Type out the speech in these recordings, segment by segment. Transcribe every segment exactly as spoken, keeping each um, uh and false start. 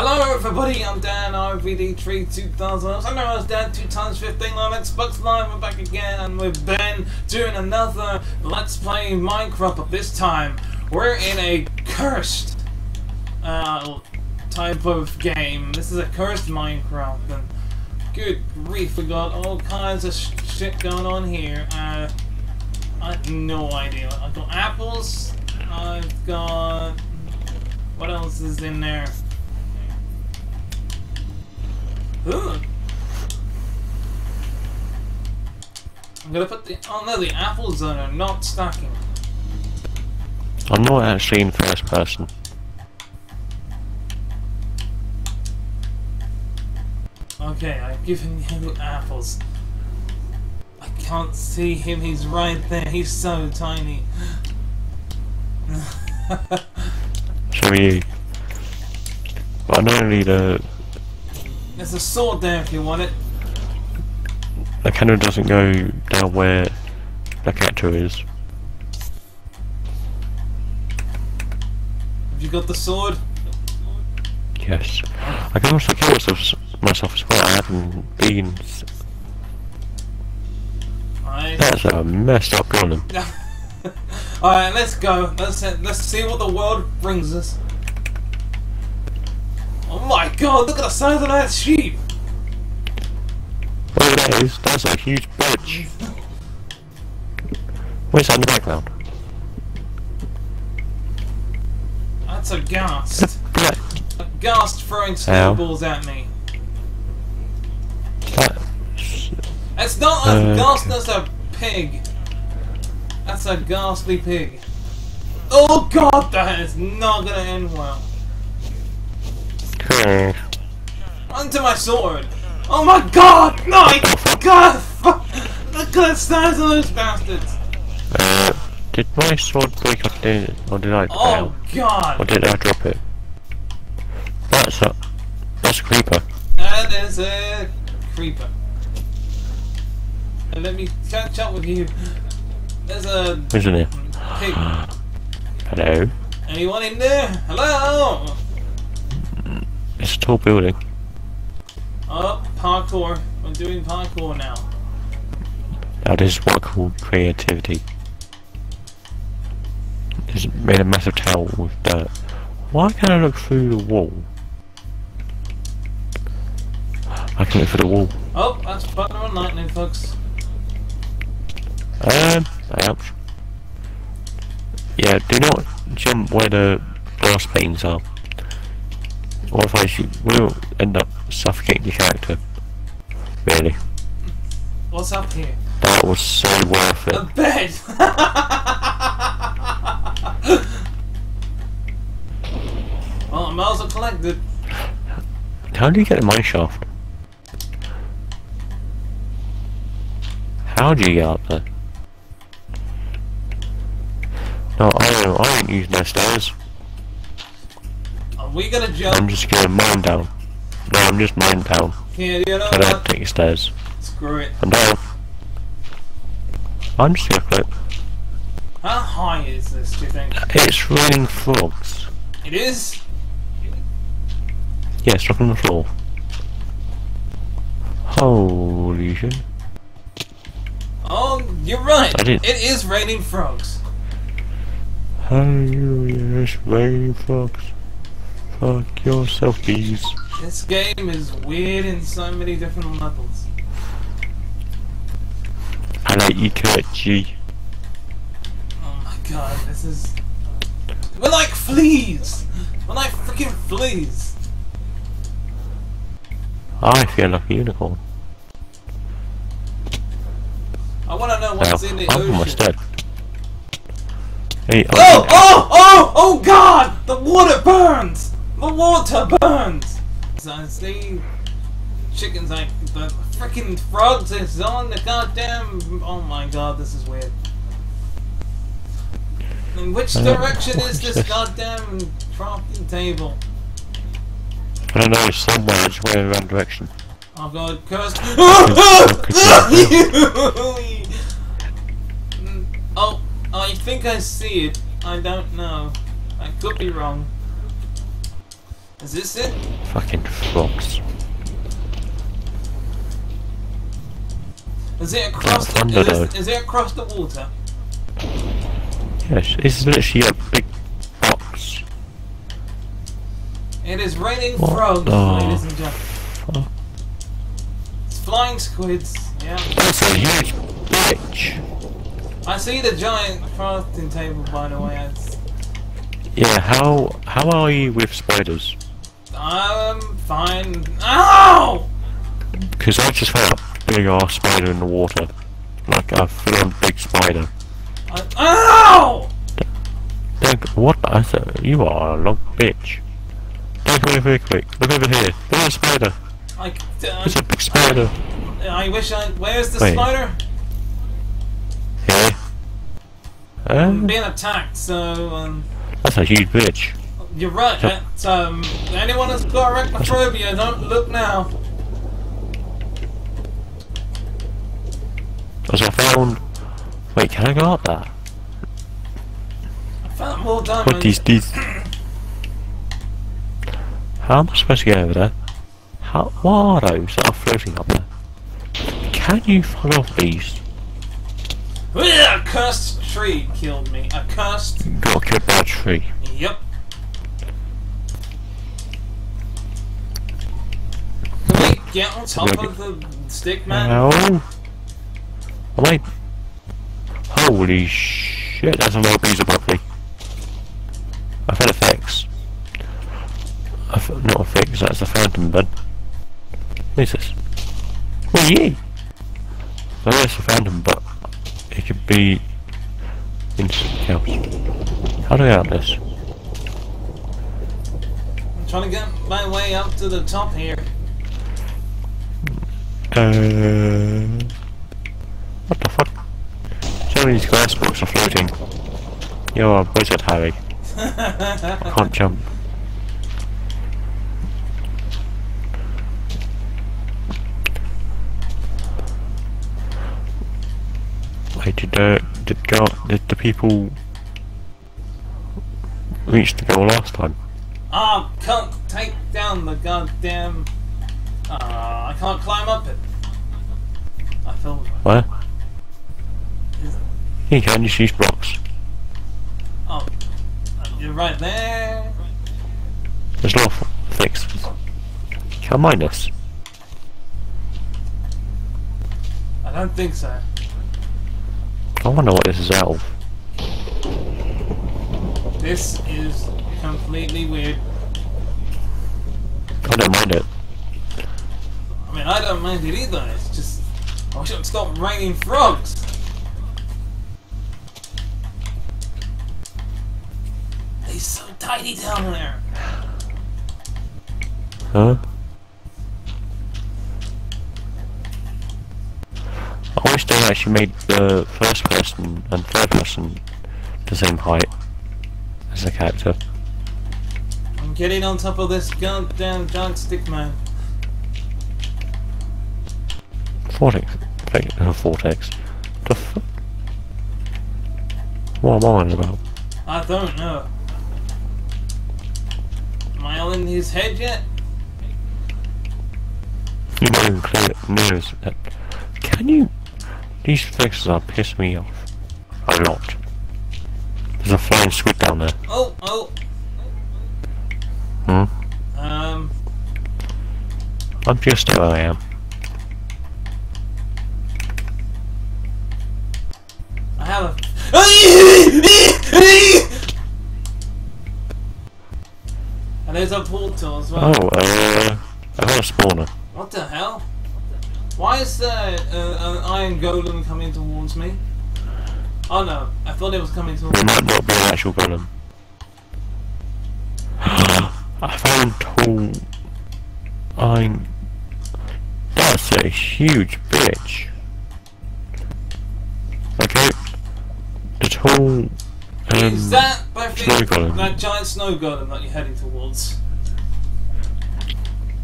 Hello everybody, I'm Dan R V D Tree two thousand, also known as Dan two x l five Live Xbox Live. We're back again and with Ben doing another Let's Play Minecraft, but this time we're in a cursed uh, type of game. This is a cursed Minecraft and good grief, we got all kinds of sh shit going on here. Uh, I have no idea. I've got apples, I've got... what else is in there? Ooh. I'm gonna put the... oh no, the apples are not stacking. I'm not actually in first person. Okay, I've given you apples. I can't see him, he's right there, he's so tiny. Show you. I don't need a... there's a sword there if you want it. The canoe doesn't go down where the catcher is. Have you got the sword? Yes. I can also kill myself, myself as well. I haven't been... I... that's a messed up problem. Alright, let's go. Let's, let's see what the world brings us. Oh my god, look at the size of that sheep! Oh, that is, that's a huge bitch! Where's that in the background? That's a ghast. A ghast throwing snowballs at me. That's... it's not a uh, ghast, that's a pig. That's a ghastly pig. Oh god, that is not gonna end well. Run to my sword! Oh my god! No! I, god! Fuck! Look at the size of those bastards! Uh, did my sword break up there, or did I fail? Oh god! Or did I drop it? That's a... that's a creeper. That is a creeper. And let me catch up with you. There's a... who's in there? Pig. Hello? Anyone in there? Hello? It's a tall building. Oh, parkour. I'm doing parkour now. That is what I call creativity. It's made a massive towel with dirt. Why can't I look through the wall? I can look through the wall. Oh, that's thunder and lightning, folks. Um, ouch. Yeah, do not jump where the glass panes are. Or if I shoot, we'll end up suffocating your character. Really. What's up here? That was so worth it. A bed! Well, I might as well collect it. How do you get a mine shaft? How do you get up there? No, I don't, I don't use no stairs. We gonna jump? I'm just gonna mine down. No, I'm just mine down. Yeah, you know I don't take stairs. Screw it. I'm down. I'm just gonna flip. How high is this, do you think? It's raining frogs. It is? Yeah, it's up on the floor. Holy shit. Oh, you're right. I did. It is raining frogs. Hallelujah, it's raining frogs. Fuck yourself, bees. This game is weird in so many different levels. I like you, Kurt G. Oh my god, this is... we're like fleas! We're like freaking fleas! I feel like a unicorn. I wanna know what's now, in the I'm ocean. Almost dead. Hey, I'm oh! Oh! Oh! Oh god! The water burns! The water burns! I see chickens, like the freaking frogs is on the goddamn... oh my god, this is weird. In which direction is this, this goddamn crafting table? I don't know, it's somewhere, it's way in the wrong direction. Oh god, cursed. Oh, I think I see it. I don't know. I could be wrong. Is this it? Fucking frogs. Is it across oh, the is, is it across the water? Yes, it's literally a big box. It is raining what frogs, ladies and gentlemen. Fuck. It's flying squids, yeah. That's a huge bitch. I see the giant crafting table, by the way. It's... Yeah, how how are you with spiders? I'm fine. Ow! Because I just had a big ass spider in the water. Like a full big spider. I, ow! Don't, what? I said, you are a long bitch. Don't go over here quick. Look over here. There's a spider. I, uh, There's a big spider. I, I wish I. Where's the Wait. spider? Here. I'm um, being attacked, so. Um, that's a huge bitch. You're right. So, that's, um, anyone that's got arachnophobia, don't look now. As I found. Wait, can I go up there? I found more diamonds. What these these? How am I supposed to get over there? How? What are those that are floating up there? Can you fuck off these? A cursed tree killed me. A cursed. Got killed by a tree. Yep. Can we get on top Look. of the stick, man? No. I might. Holy shit! That's a lot of bees above me. I've had a fix. I've, not a fix. That's a phantom, Ben. What is this? Oh yeah. I know it's a phantom, but. It could be in something else. How do I out this? I'm trying to get my way up to the top here. Uh, what the fuck? So many of these glass blocks are floating. You're a wizard, Harry. I can't jump. Did, uh, did, go, did the people reach the goal last time? Ah, oh, can't take down the goddamn... Uh, I can't climb up it. I fell. What? Is... You can, just use blocks. Oh, you're right there. There's no fix. Can't mind us. I don't think so. I wonder what this is out of. This is completely weird. I don't mind it. I mean, I don't mind it either. It's just... I wish it would stop raining frogs! He's so tidy down there! Huh? I wish they actually made the first person and third person the same height as the character. I'm getting on top of this goddamn giant stick, man. Vortex. Uh, vortex. The fuck? What am I on about? I don't know. Am I all in his head yet? You don't even clear it. News. Can you... These fixes are pissing me off. A lot. There's a flying squid down there. Oh, oh! Hmm? Um... I'm just where I am. I have a... And there's a portal as well. Oh, uh... I've got a spawner. What the hell? Why is there uh, an iron golem coming towards me? Oh no, I thought it was coming towards me. It might not be an actual golem. I found tall iron. That's a huge bitch. Okay, the tall. Um, is that by snow golem? That giant snow golem that you're heading towards?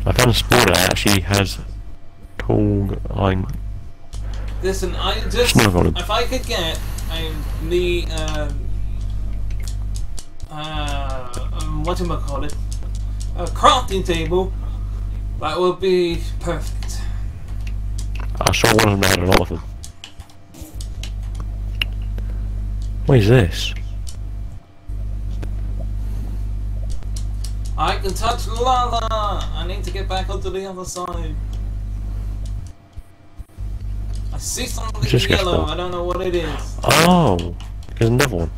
I found a spawner that actually has. I'm Listen, I just if I could get um, the um, uh, um, whatchamacallit, a crafting table, that would be perfect. I saw one of them had another thing. What is this? I can touch lava! I need to get back onto the other side. I see something yellow, I don't know what it is. Oh! There's another one.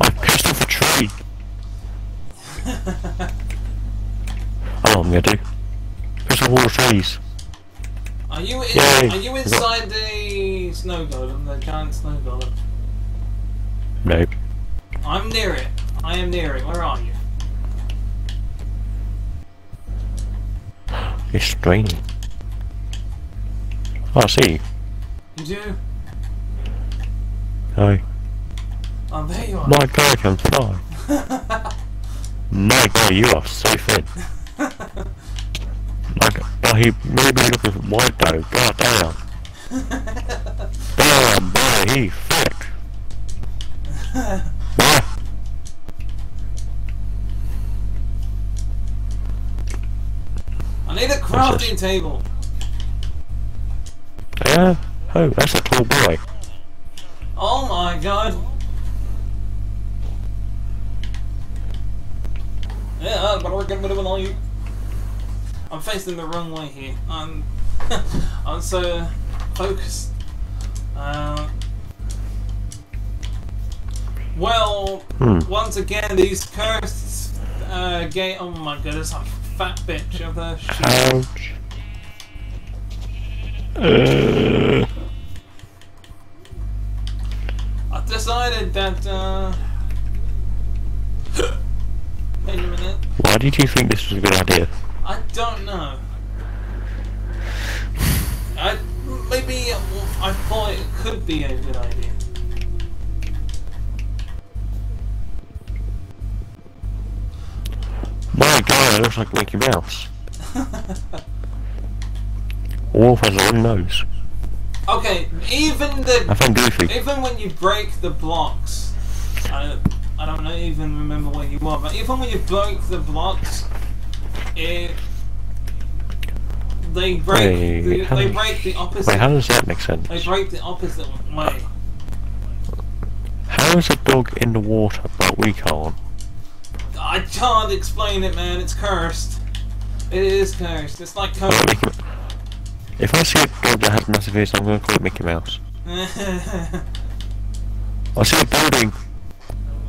I pissed off a tree! I know what I'm gonna do. Piss off all the trees. Are you in, are you inside the snow golem, the giant snow golem? Nope. I'm near it. I am near it. Where are you? It's strange. Oh, I see you. You do? Hi. Oh, there you are. My guy can fly. My guy, you are so thin. Like, oh, he made me look at white though. God damn. Damn, boy, he thick. Boy. I need a crafting table. Yeah. Oh, that's a tall boy. Oh my god. Yeah, but we're gonna do it on you. I'm facing the wrong way here. I'm, I'm so focused. Uh, well, hmm. once again, these cursed uh, gate. Oh my goodness, I'm a fat bitch of a shit. Ouch. Uh. I've decided that. Uh, wait a minute. Why did you think this was a good idea? I don't know. I maybe I thought it could be a good idea. My god, it looks like Mickey Mouse. Wolf has a long nose. Okay, even the I found Goofy. Even when you break the blocks, I I don't know, even remember where you are, but even when you break the blocks. It, they break. Wait, the, they does, break the opposite. Wait, how does that make sense? They break the opposite way. How is a dog in the water, but we can't? I can't explain it, man. It's cursed. It is cursed. It's like cursed. Oh, if I see a dog that has massive ears, I'm going to call it Mickey Mouse. I see a building.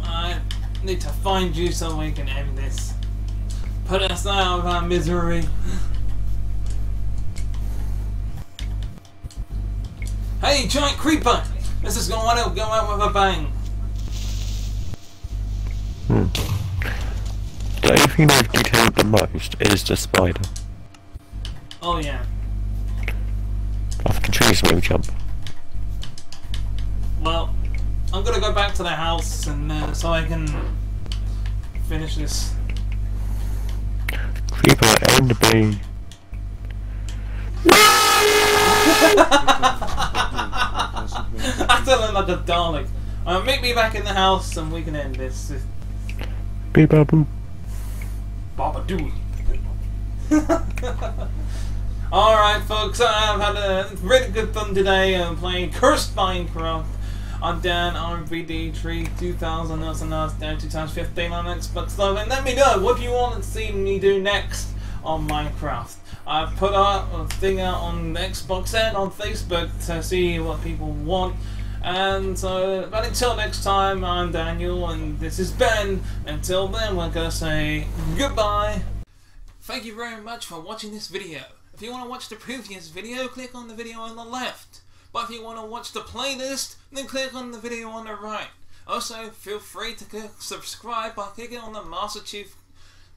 I need to find you so we can end this. Put us out of our misery. Hey, giant creeper! This is going to go out with a bang. Hmm. The only thing I've detailed the most is the spider. Oh yeah. Off the trees where we jump. Well, I'm gonna go back to the house and uh, so I can finish this. Creeper and the bee. I still look like a Dalek. Uh, meet me back in the house and we can end this. Beep baboo. Baba doo. Alright folks, I've had a really good fun today. I'm playing Cursed Minecraft. I'm Dan R V D Tree two thousand, that's another Dan two X L five on Xbox Live, and let me know what you want to see me do next on Minecraft. I've put out a thing out on Xbox and on Facebook to see what people want, and so, but until next time, I'm Daniel and this is Ben. Until then, we're going to say goodbye. Thank you very much for watching this video. If you want to watch the previous video, click on the video on the left. But if you want to watch the playlist, then click on the video on the right. Also, feel free to click subscribe by clicking on the Master Chief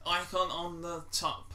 icon on the top.